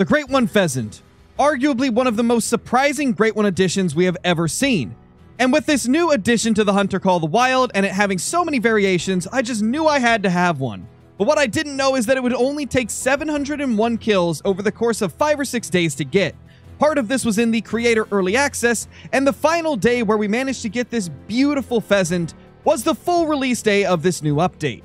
The Great One Pheasant, arguably one of the most surprising Great One additions we have ever seen. And with this new addition to the hunter Call of the Wild and it having so many variations, I just knew I had to have one. But what I didn't know is that it would only take 701 kills over the course of 5 or 6 days to get. Part of this was in the Creator Early Access, and the final day where we managed to get this beautiful pheasant was the full release day of this new update.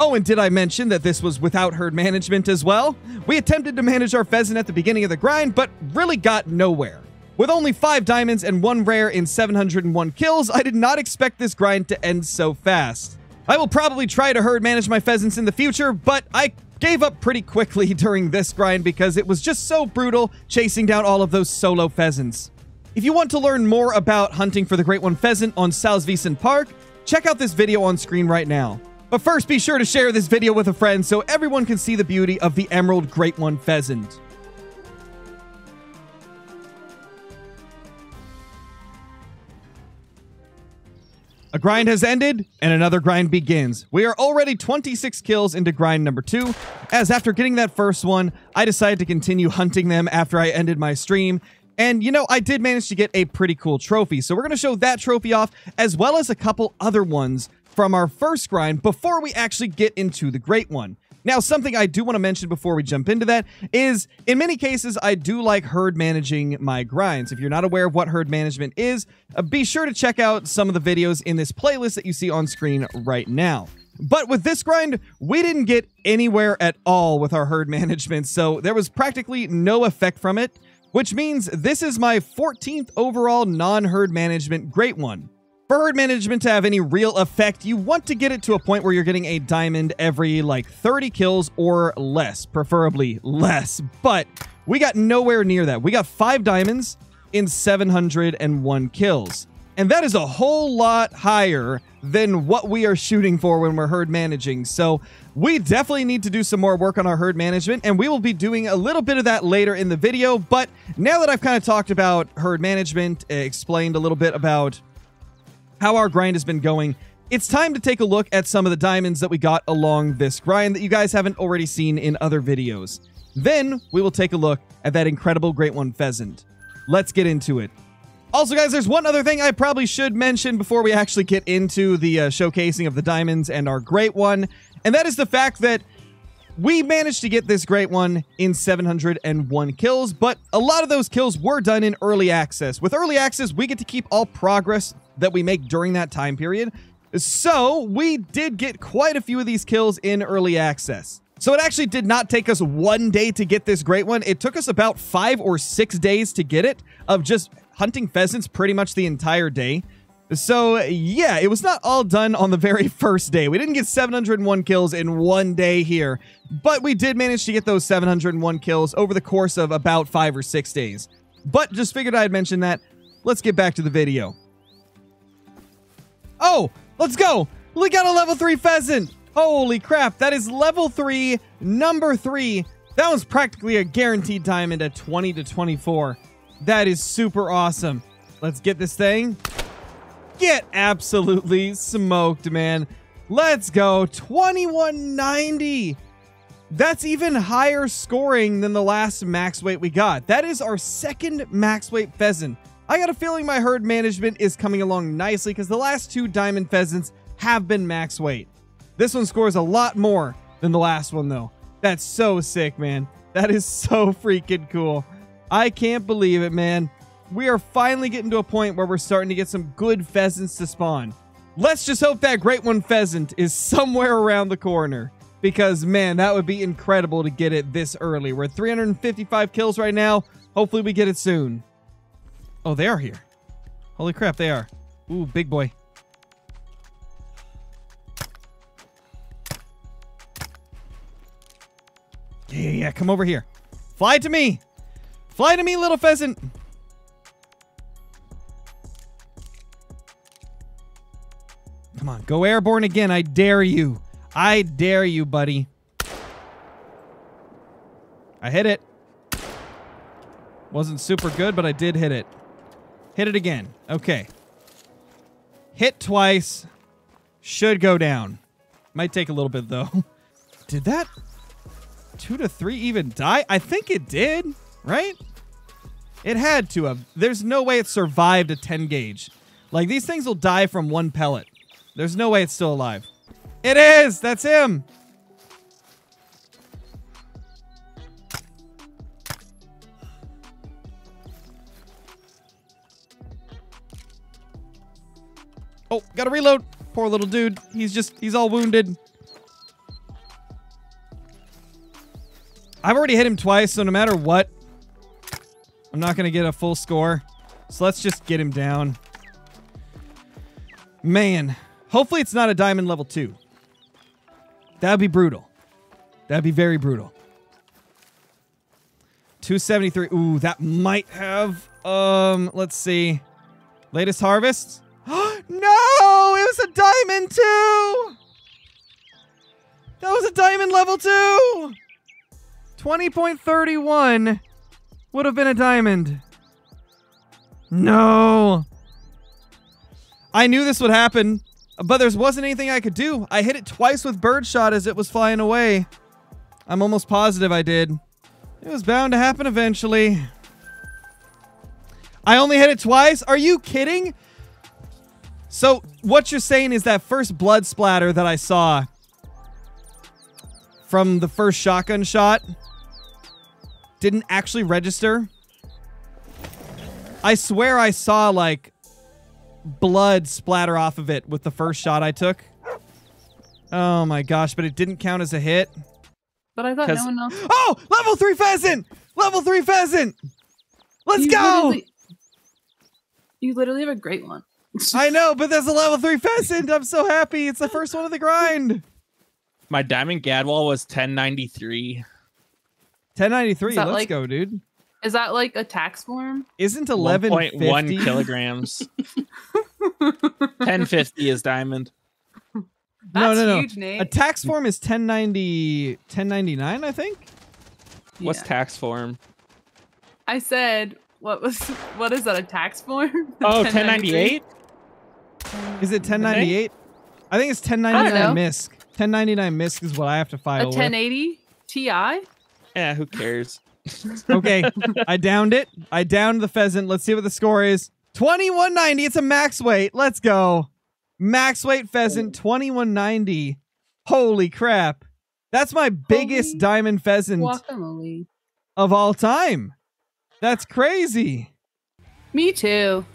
Oh, and did I mention that this was without herd management as well? We attempted to manage our pheasant at the beginning of the grind, but really got nowhere. With only 5 diamonds and 1 rare in 701 kills, I did not expect this grind to end so fast. I will probably try to herd manage my pheasants in the future, but I gave up pretty quickly during this grind because it was just so brutal chasing down all of those solo pheasants. If you want to learn more about hunting for the Great One Pheasant on Salzwiesen Park, check out this video on screen right now. But first, be sure to share this video with a friend so everyone can see the beauty of the Emerald Great One Pheasant. A grind has ended, and another grind begins. We are already 26 kills into grind number 2, as after getting that first one, I decided to continue hunting them after I ended my stream. And, you know, I did manage to get a pretty cool trophy, so we're going to show that trophy off, as well as a couple other ones from our first grind before we actually get into the Great One. Now, something I do want to mention before we jump into that is, in many cases, I do like herd managing my grinds. If you're not aware of what herd management is, be sure to check out some of the videos in this playlist that you see on screen right now. But with this grind, we didn't get anywhere at all with our herd management, so there was practically no effect from it, which means this is my 14th overall non-herd management Great One. For herd management to have any real effect, you want to get it to a point where you're getting a diamond every, like, 30 kills or less. Preferably less. But we got nowhere near that. We got 5 diamonds in 701 kills. And that is a whole lot higher than what we are shooting for when we're herd managing. So we definitely need to do some more work on our herd management, and we will be doing a little bit of that later in the video. But now that I've kind of talked about herd management, explained a little bit about how our grind has been going, it's time to take a look at some of the diamonds that we got along this grind that you guys haven't already seen in other videos. Then we will take a look at that incredible Great One Pheasant. Let's get into it. Also, guys, there's one other thing I probably should mention before we actually get into the showcasing of the diamonds and our Great One, and that is the fact that we managed to get this Great One in 701 kills, but a lot of those kills were done in Early Access. With Early Access, we get to keep all progress that we make during that time period. So we did get quite a few of these kills in Early Access. So it actually did not take us one day to get this Great One. It took us about 5 or 6 days to get it, of just hunting pheasants pretty much the entire day. So yeah, it was not all done on the very first day. We didn't get 701 kills in one day here, but we did manage to get those 701 kills over the course of about 5 or 6 days. But just figured I'd mention that. Let's get back to the video. Oh, let's go. We got a level 3 pheasant. Holy crap. That is level 3, number 3. That one's practically a guaranteed diamond at 20 to 24. That is super awesome. Let's get this thing. Get absolutely smoked, man. Let's go. 2190. That's even higher scoring than the last max weight we got. That is our second max weight pheasant. I got a feeling my herd management is coming along nicely because the last 2 diamond pheasants have been max weight. This one scores a lot more than the last one, though. That's so sick, man. That is so freaking cool. I can't believe it, man. We are finally getting to a point where we're starting to get some good pheasants to spawn. Let's just hope that Great One Pheasant is somewhere around the corner, because, man, that would be incredible to get it this early. We're at 355 kills right now. Hopefully we get it soon. Oh, they are here. Holy crap, they are. Ooh, big boy. Yeah, come over here. Fly to me. Fly to me, little pheasant. Come on, go airborne again. I dare you. I dare you, buddy. I hit it. Wasn't super good, but I did hit it. Hit it again. Okay. Hit twice. Should go down. Might take a little bit, though. Did that? 2 to 3 even die? I think it did, right? It had to have. There's no way it survived a 10 gauge. Like, these things will die from one pellet. There's no way it's still alive. It is! That's him! Oh, gotta reload. Poor little dude. He's all wounded. I've already hit him twice, so no matter what, I'm not gonna get a full score. So let's just get him down. Man, hopefully it's not a diamond level 2. That'd be brutal. That'd be very brutal. 273. Ooh, that might have. Let's see. Latest harvest. No! It was a diamond 2! That was a diamond level 2! 20.31 would have been a diamond. No! I knew this would happen, but there wasn't anything I could do. I hit it twice with birdshot as it was flying away. I'm almost positive I did. It was bound to happen eventually. I only hit it twice? Are you kidding? So, what you're saying is that first blood splatter that I saw from the first shotgun shot didn't actually register? I swear I saw, like, blood splatter off of it with the first shot I took. Oh my gosh, but it didn't count as a hit. But I thought no one else... Oh! Level 3 pheasant! Level 3 pheasant! Let's go! You literally have a great one. I know, but that's a level 3 pheasant. I'm so happy. It's the first one of the grind. My diamond gadwall was 1093. 1093. Let's like, go, dude. Is that like a tax form? Isn't 1150? 1.1 kilograms. 1050 is diamond. That's no. Huge, Nate. A tax form is 1090, 1099, I think. Yeah. What's tax form? I said, what is that? A tax form? Oh, 1098? Is it 1098? I think it's 1099 MISC. 1099 MISC is what I have to file. A 1080 with. Ti? Yeah, who cares? Okay, I downed it. I downed the pheasant. Let's see what the score is. 2190. It's a max weight. Let's go. Max weight pheasant, 2190. Holy crap. That's my biggest diamond pheasant of all time. That's crazy. Me too.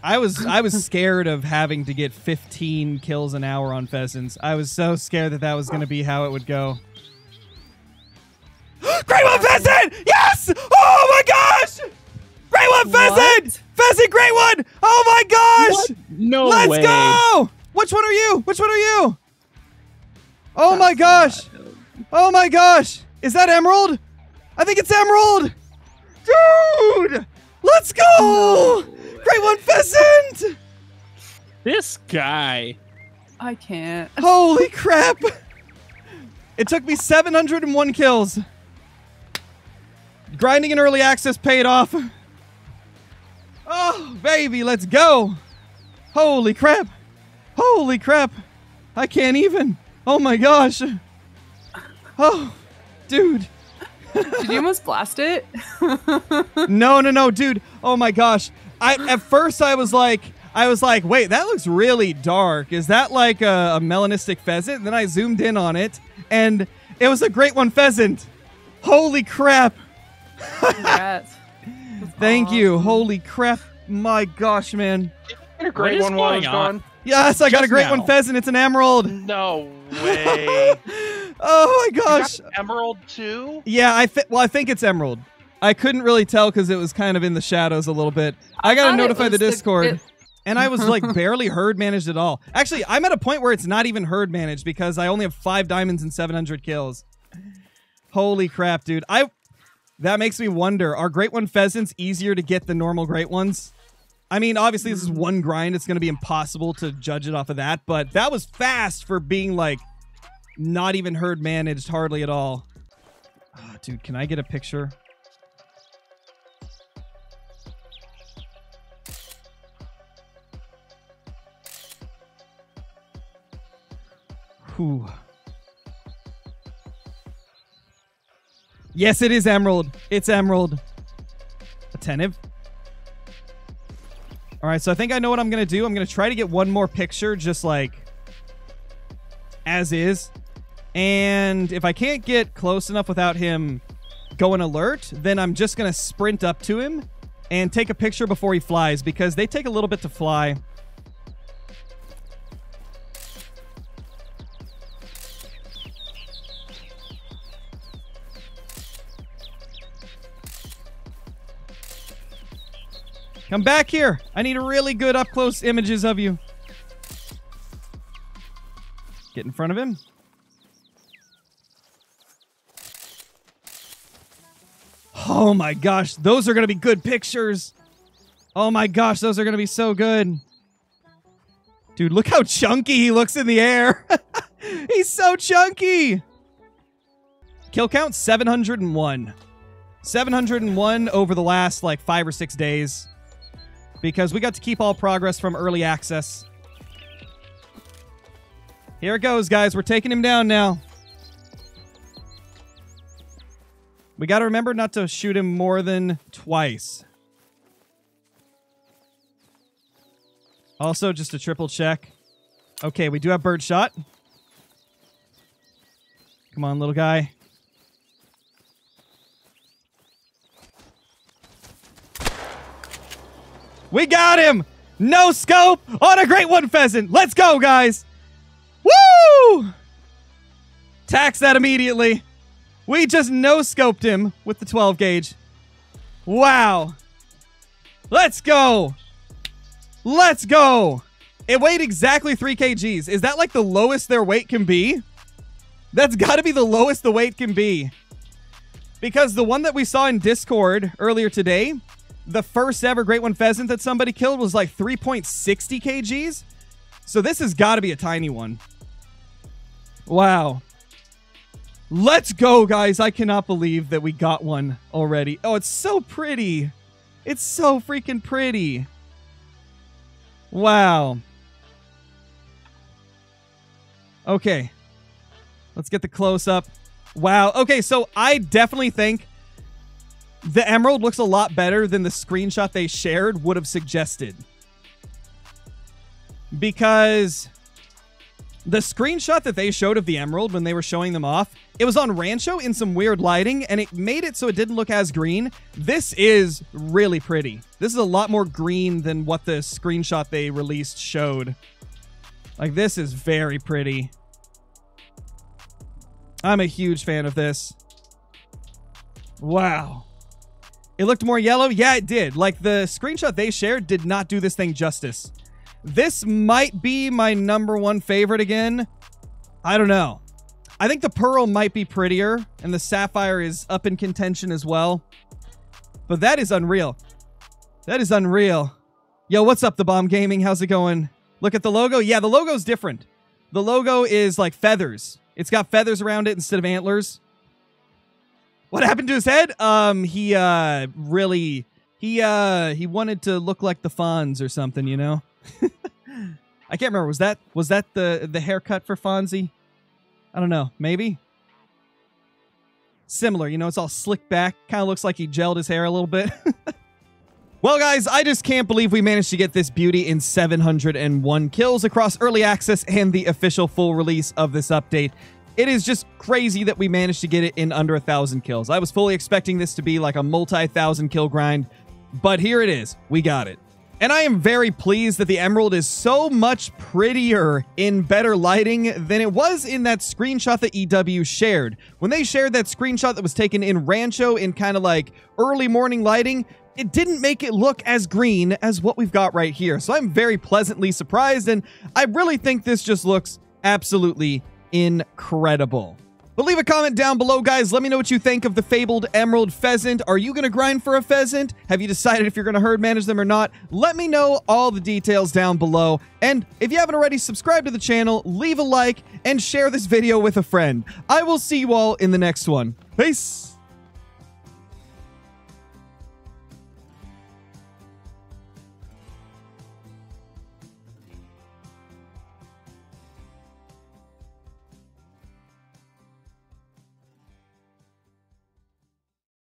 I was scared of having to get 15 kills an hour on pheasants. I was so scared that was going to be how it would go. Great one pheasant! Yes! Oh my gosh! Great one pheasant! What? Pheasant great one! Oh my gosh! What? No way! Let's go! Which one are you? Which one are you? Oh my gosh! Oh my gosh! Is that Emerald? I think it's Emerald! Dude! Let's go! No. Great one pheasant! This guy. I can't. Holy crap! It took me 701 kills. Grinding in early access paid off. Oh, baby, let's go. Holy crap. Holy crap. I can't even. Oh my gosh. Oh, dude. Did you almost blast it? No, dude. Oh my gosh. At first I was like, wait, that looks really dark. Is that like a melanistic pheasant? And then I zoomed in on it and it was a great one pheasant. Holy crap. Congrats. Thank you. Holy crap. My gosh, man. A great one while he's gone. Yes, I got a great one pheasant. It's an emerald. No way. Oh my gosh. Emerald too? Yeah, I think it's emerald. I couldn't really tell because it was kind of in the shadows a little bit. I got to notify the Discord. And I was like barely herd managed at all. Actually, I'm at a point where it's not even herd managed because I only have 5 diamonds and 700 kills. Holy crap, dude. That makes me wonder, are great one pheasants easier to get than normal great ones? I mean, obviously this is one grind. It's going to be impossible to judge it off of that, but that was fast for being like not even herd managed hardly at all. Oh, dude, can I get a picture? Whew. Yes, it is Emerald. It's Emerald. Attentive. All right, so I think I know what I'm going to do. I'm going to try to get one more picture, just like as is. And if I can't get close enough without him going alert, then I'm just going to sprint up to him and take a picture before he flies, because they take a little bit to fly. Come back here. I need really good up-close images of you. Get in front of him. Oh my gosh, those are going to be good pictures. Oh my gosh, those are going to be so good. Dude, look how chunky he looks in the air. He's so chunky. Kill count 701. 701 over the last like 5 or 6 days. Because we got to keep all progress from early access. Here it goes, guys. We're taking him down now. We got to remember not to shoot him more than twice. Also, just a triple check. Okay, we do have birdshot. Come on, little guy. We got him! No scope on a great one pheasant! Let's go, guys! Woo! Tax that immediately. We just no-scoped him with the 12 gauge. Wow. Let's go! Let's go! It weighed exactly 3 kgs. Is that like the lowest their weight can be? That's gotta be the lowest the weight can be. Because the one that we saw in Discord earlier today, the first ever Great One Pheasant that somebody killed was like 3.60 kgs. So this has got to be a tiny one. Wow. Let's go, guys. I cannot believe that we got one already. Oh, it's so pretty. It's so freaking pretty. Wow. Okay. Let's get the close-up. Wow. Okay, so I definitely think the Emerald looks a lot better than the screenshot they shared would have suggested. Because the screenshot that they showed of the Emerald when they were showing them off, it was on Rancho in some weird lighting, and it made it so it didn't look as green. This is really pretty. This is a lot more green than what the screenshot they released showed. Like, this is very pretty. I'm a huge fan of this. Wow. It looked more yellow. Yeah, it did. Like, the screenshot they shared did not do this thing justice. This might be my #1 favorite again. I don't know. I think the Pearl might be prettier, and the Sapphire is up in contention as well. But that is unreal. That is unreal. Yo, what's up, The Bomb Gaming? How's it going? Look at the logo. Yeah, the logo's different. The logo is like feathers. It's got feathers around it instead of antlers. What happened to his head? He wanted to look like the Fonz or something, you know? I can't remember. Was that the haircut for Fonzie? I don't know. Maybe? Similar, you know, it's all slicked back. Kind of looks like he gelled his hair a little bit. Well, guys, I just can't believe we managed to get this beauty in 701 kills across early access and the official full release of this update. It is just crazy that we managed to get it in under 1,000 kills. I was fully expecting this to be like a multi-thousand kill grind, but here it is. We got it. And I am very pleased that the Emerald is so much prettier in better lighting than it was in that screenshot that EW shared. When they shared that screenshot that was taken in Rancho in kind of like early morning lighting, it didn't make it look as green as what we've got right here. So I'm very pleasantly surprised, and I really think this just looks absolutely incredible. But leave a comment down below, guys. Let me know what you think of the fabled Emerald Pheasant. Are you going to grind for a pheasant? Have you decided if you're going to herd manage them or not? Let me know all the details down below. And if you haven't already, subscribe to the channel, leave a like, and share this video with a friend. I will see you all in the next one. Peace!